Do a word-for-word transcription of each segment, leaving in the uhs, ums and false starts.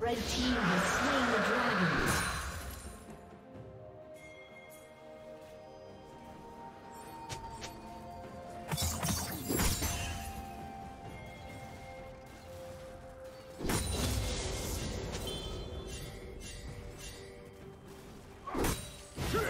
Red team has slain the dragons. You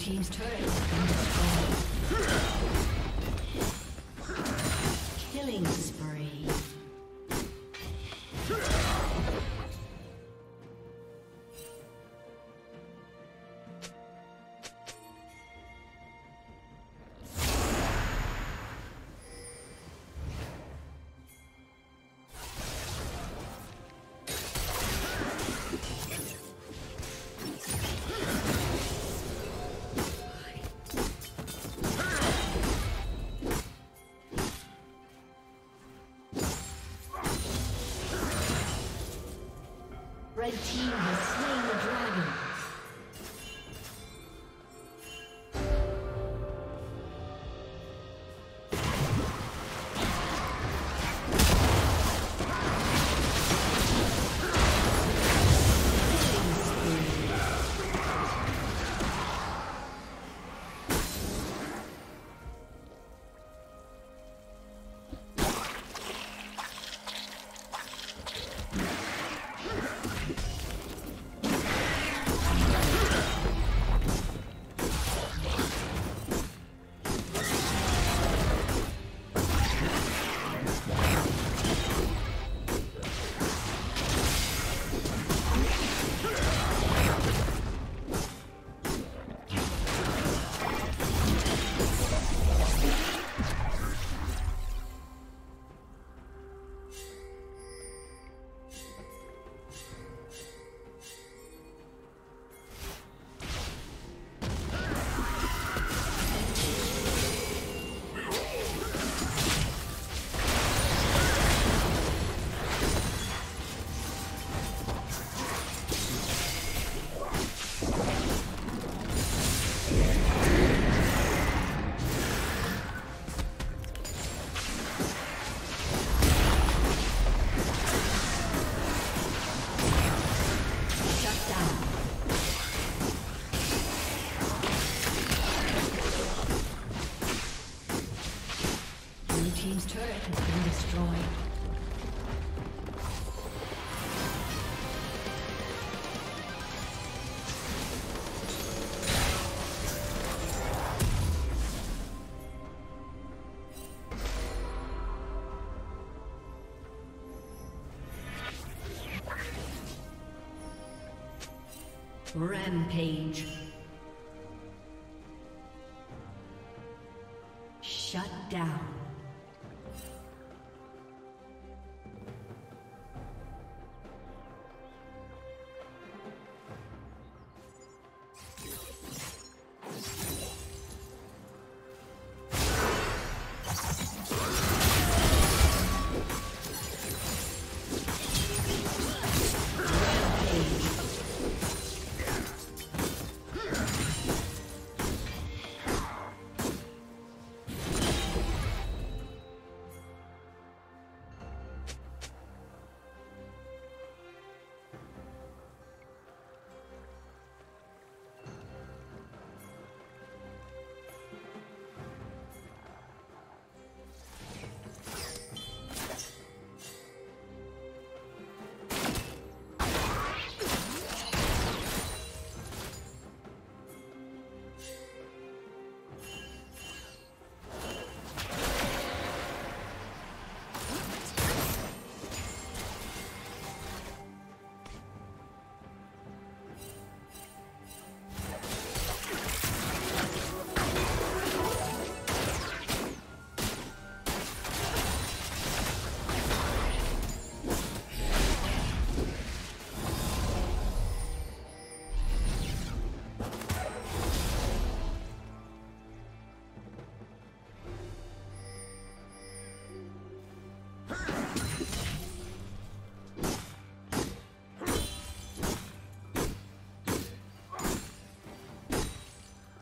team's turrets have been destroyed. Killing spree. The team has slain the dragon. Rampage. Shut down.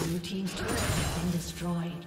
Blue team's turret has been destroyed.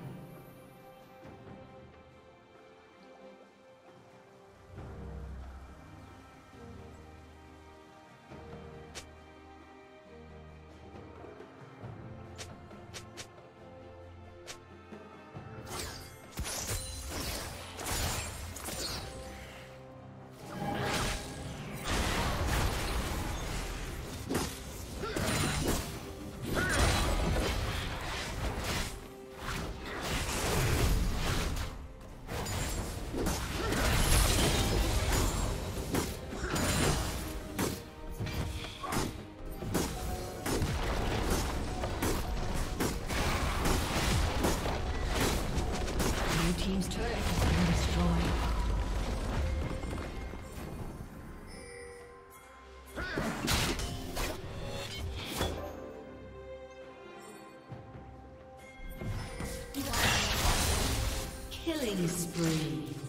Killing spree.